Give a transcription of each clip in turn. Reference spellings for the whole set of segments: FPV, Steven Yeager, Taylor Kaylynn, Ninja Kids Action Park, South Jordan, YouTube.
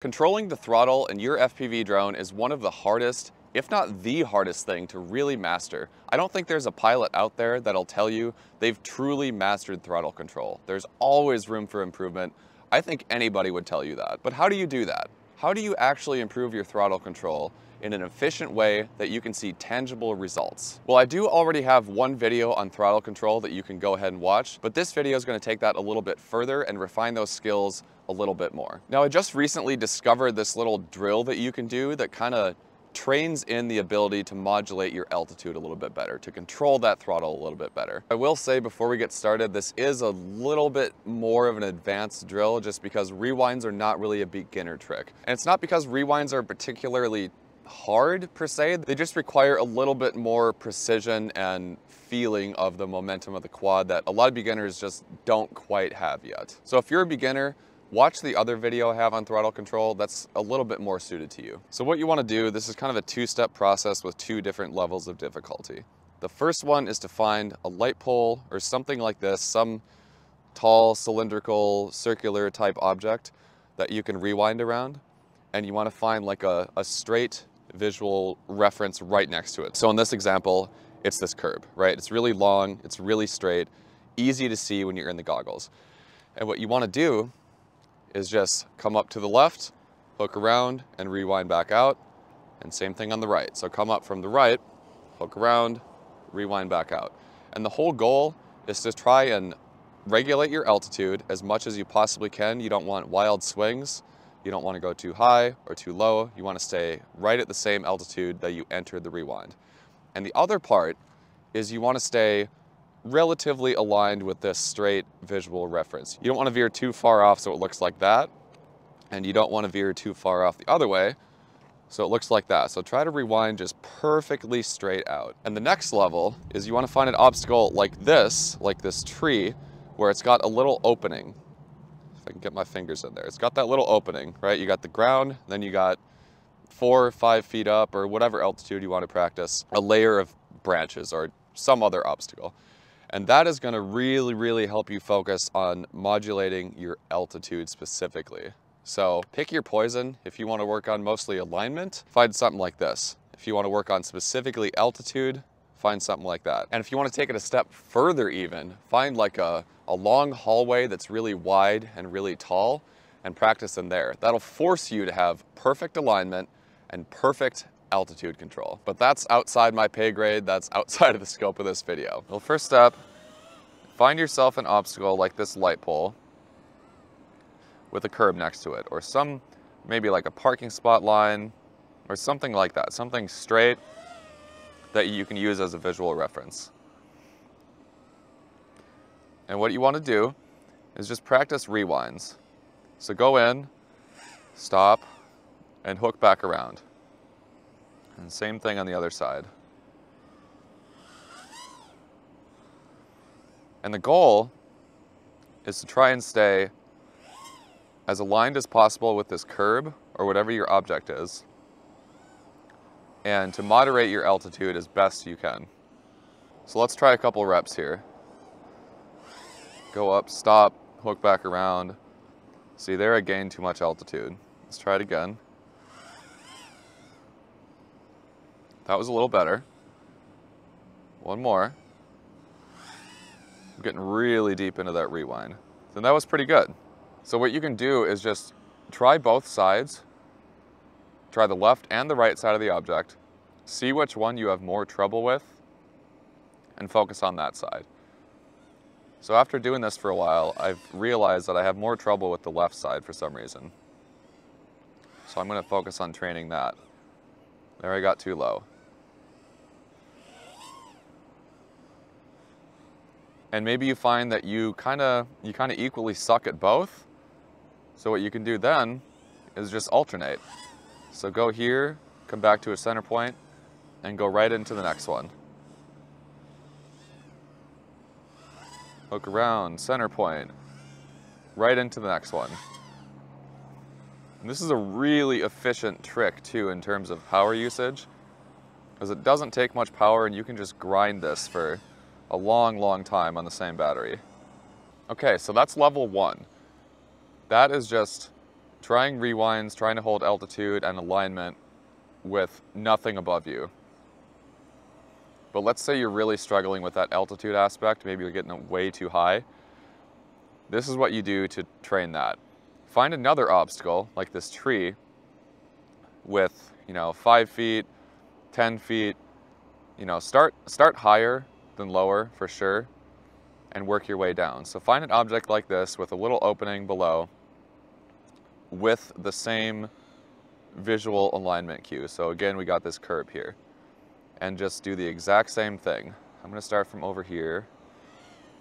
Controlling the throttle in your FPV drone is one of the hardest, if not the hardest thing to really master. I don't think there's a pilot out there that'll tell you they've truly mastered throttle control. There's always room for improvement. I think anybody would tell you that. But how do you do that? How do you actually improve your throttle control in an efficient way that you can see tangible results? Well, I do already have one video on throttle control that you can go ahead and watch, but this video is going to take that a little bit further and refine those skills a little bit more. Now, I just recently discovered this little drill that you can do that kind of trains in the ability to modulate your altitude a little bit better, to control that throttle a little bit better. I will say before we get started, this is a little bit more of an advanced drill just because rewinds are not really a beginner trick. And it's not because rewinds are particularly hard per se, they just require a little bit more precision and feeling of the momentum of the quad that a lot of beginners just don't quite have yet. So if you're a beginner, watch the other video I have on throttle control. That's a little bit more suited to you. So what you want to do, this is kind of a two-step process with two different levels of difficulty. The first one is to find a light pole or something like this, some tall cylindrical circular type object that you can rewind around, and you want to find like a straight visual reference right next to it. So in this example, it's this curb, right? It's really long, it's really straight, easy to see when you're in the goggles. And what you want to do is just come up to the left, hook around, and rewind back out. And same thing on the right. So come up from the right, hook around, rewind back out. And the whole goal is to try and regulate your altitude as much as you possibly can. You don't want wild swings. You don't want to go too high or too low. You want to stay right at the same altitude that you entered the rewind. And the other part is you want to stay relatively aligned with this straight visual reference. You don't want to veer too far off so it looks like that. And you don't want to veer too far off the other way so it looks like that. So try to rewind just perfectly straight out. And the next level is you want to find an obstacle like this tree, where it's got a little opening. I can get my fingers in there. It's got that little opening, right? You got the ground, then you got 4 or 5 feet up or whatever altitude you want to practice, a layer of branches or some other obstacle. And that is going to really, really help you focus on modulating your altitude specifically. So pick your poison. If you want to work on mostly alignment, find something like this. If you want to work on specifically altitude, find something like that. And if you want to take it a step further even, find like a long hallway that's really wide and really tall and practice in there. That'll force you to have perfect alignment and perfect altitude control. But that's outside my pay grade. That's outside of the scope of this video. Well, first step, find yourself an obstacle like this light pole with a curb next to it, or some, maybe like a parking spot line or something like that, something straight that you can use as a visual reference. And what you want to do is just practice rewinds. So go in, stop, and hook back around. And same thing on the other side. And the goal is to try and stay as aligned as possible with this curb or whatever your object is, and to moderate your altitude as best you can. So let's try a couple reps here. Go up, stop, hook back around. See, there I gained too much altitude. Let's try it again. That was a little better. One more. I'm getting really deep into that rewind. Then that was pretty good. So what you can do is just try both sides. Try the left and the right side of the object, see which one you have more trouble with, and focus on that side. So after doing this for a while, I've realized that I have more trouble with the left side for some reason. So I'm going to focus on training that. There, I got too low. And maybe you find that you kind of equally suck at both. So what you can do then is just alternate. So go here, come back to a center point, and go right into the next one. Hook around, center point, right into the next one. And this is a really efficient trick too in terms of power usage, because it doesn't take much power and you can just grind this for a long, long time on the same battery. Okay, so that's level one. That is just trying rewinds, trying to hold altitude and alignment with nothing above you. But let's say you're really struggling with that altitude aspect, maybe you're getting way too high. This is what you do to train that. Find another obstacle, like this tree, with 5 feet, 10 feet, start higher than lower for sure, and work your way down. So find an object like this with a little opening below with the same visual alignment cue. So again, we got this curb here. And just do the exact same thing. I'm gonna start from over here.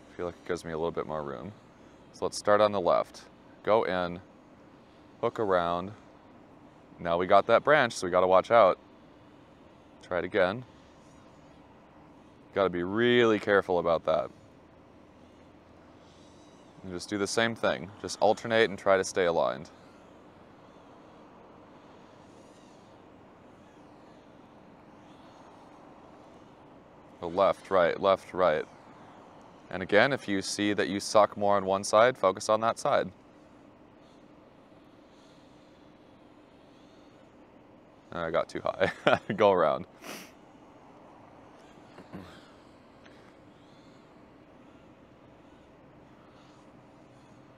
I feel like it gives me a little bit more room. So let's start on the left. Go in, hook around. Now we got that branch, so we gotta watch out. Try it again. Gotta be really careful about that. And just do the same thing. Just alternate and try to stay aligned. So left, right. And again, if you see that you suck more on one side, focus on that side. Oh, I got too high. Go around.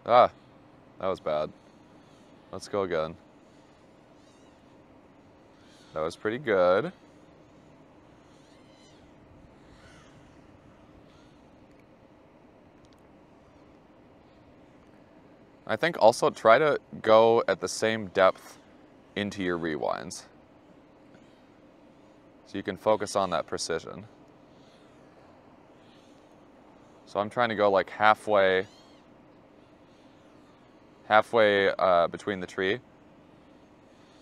Ah, that was bad. Let's go again. That was pretty good. I think also try to go at the same depth into your rewinds, so you can focus on that precision. So I'm trying to go like halfway between the tree.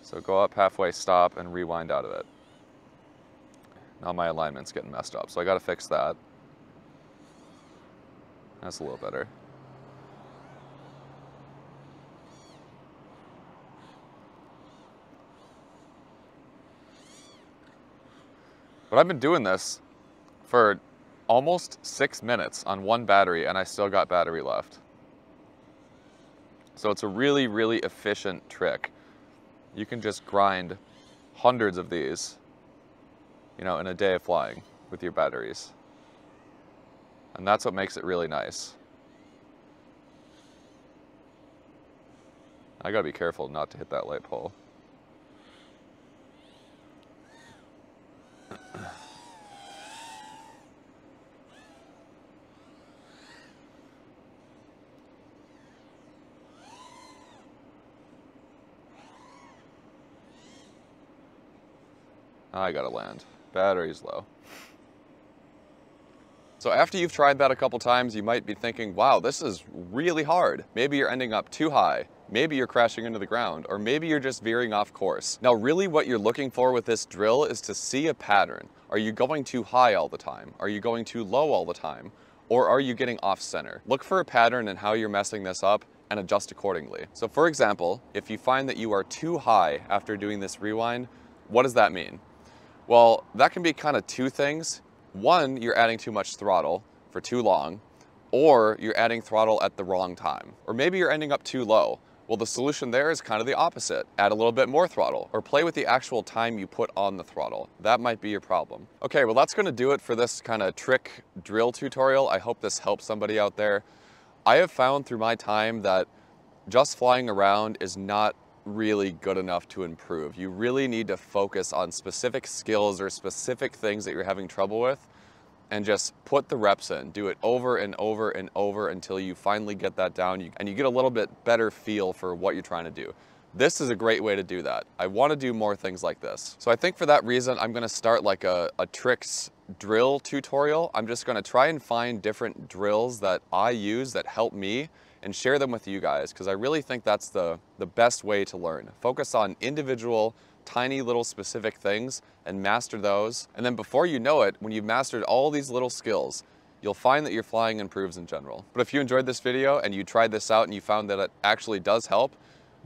So go up halfway, stop, and rewind out of it. Now my alignment's getting messed up, so I gotta fix that. That's a little better. But I've been doing this for almost 6 minutes on one battery, and I still got battery left. So it's a really, really efficient trick. You can just grind hundreds of these, in a day of flying with your batteries. And that's what makes it really nice. I gotta be careful not to hit that light pole. I gotta land. Battery's low. So after you've tried that a couple times, you might be thinking, wow, this is really hard. Maybe you're ending up too high. Maybe you're crashing into the ground, or maybe you're just veering off course. Now, really what you're looking for with this drill is to see a pattern. Are you going too high all the time? Are you going too low all the time? Or are you getting off center? Look for a pattern in how you're messing this up and adjust accordingly. So for example, if you find that you are too high after doing this rewind, what does that mean? Well, that can be kind of two things. One, you're adding too much throttle for too long, or you're adding throttle at the wrong time. Or maybe you're ending up too low. Well, the solution there is kind of the opposite. Add a little bit more throttle, or play with the actual time you put on the throttle. That might be your problem. Okay, well, that's gonna do it for this kind of trick drill tutorial. I hope this helps somebody out there. I have found through my time that just flying around is not really good enough to improve. You really need to focus on specific skills or specific things that you're having trouble with, and just put the reps in. Do it over and over and over until you finally get that down and you get a little bit better feel for what you're trying to do. This is a great way to do that. I want to do more things like this. So I think for that reason, I'm going to start like a tricks drill tutorial. I'm just going to try and find different drills that I use that help me and share them with you guys, because I really think that's the best way to learn. Focus on individual, tiny little specific things and master those. And then before you know it, when you've mastered all these little skills, you'll find that your flying improves in general. But if you enjoyed this video and you tried this out and you found that it actually does help,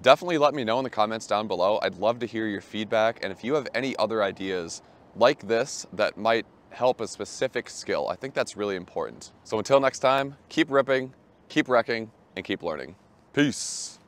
definitely let me know in the comments down below. I'd love to hear your feedback. And if you have any other ideas like this that might help a specific skill, I think that's really important. So until next time, keep ripping, keep wrecking, and keep learning. Peace.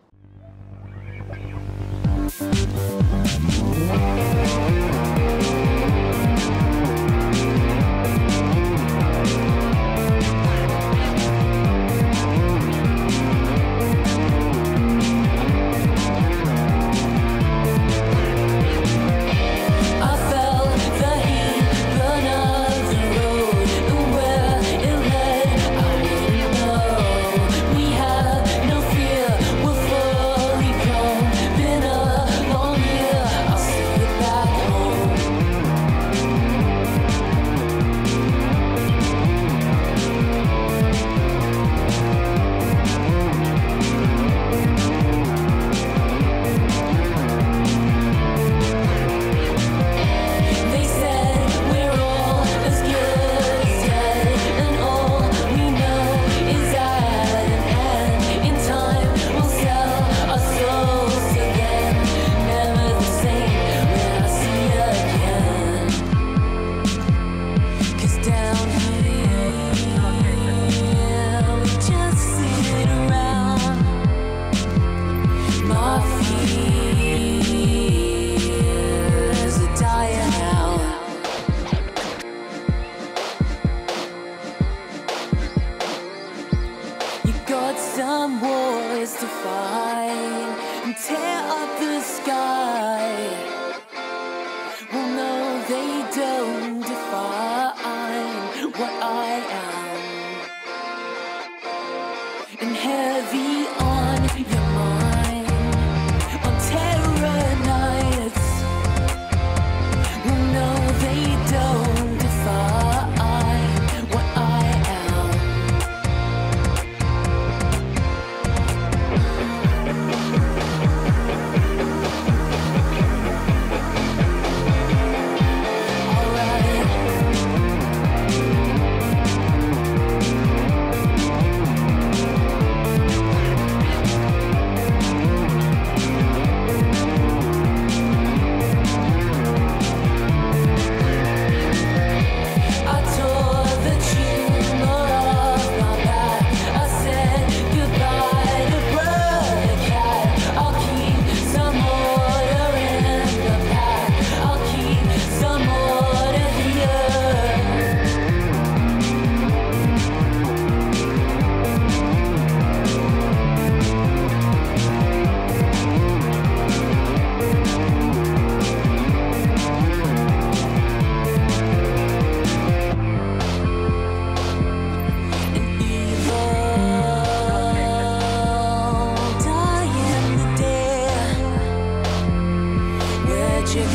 let you go,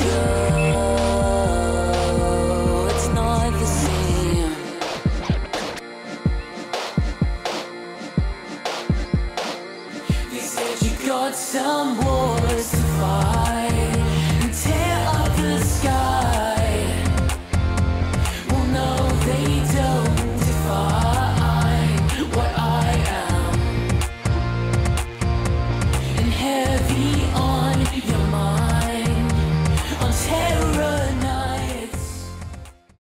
it's not the same. They said you got some wars to fight.